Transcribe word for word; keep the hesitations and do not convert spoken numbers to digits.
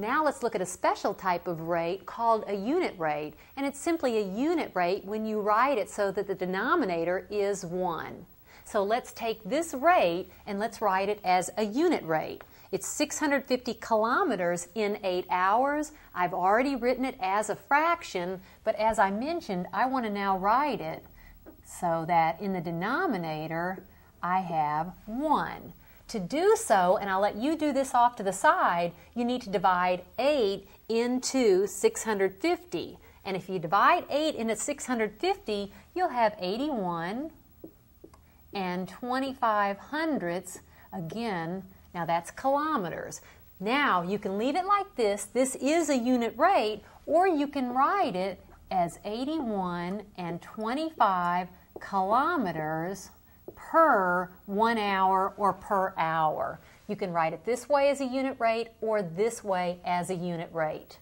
Now let's look at a special type of rate called a unit rate, and it's simply a unit rate when you write it so that the denominator is one. So let's take this rate and let's write it as a unit rate. It's six hundred fifty kilometers in eight hours. I've already written it as a fraction, but as I mentioned, I want to now write it so that in the denominator I have one. To do so, and I'll let you do this off to the side, you need to divide eight into six hundred fifty. And if you divide eight into six hundred fifty, you'll have eighty-one and twenty-five hundredths. Again, now that's kilometers. Now you can leave it like this, this is a unit rate, or you can write it as eighty-one and twenty-five kilometers per one hour or per hour. You can write it this way as a unit rate or this way as a unit rate.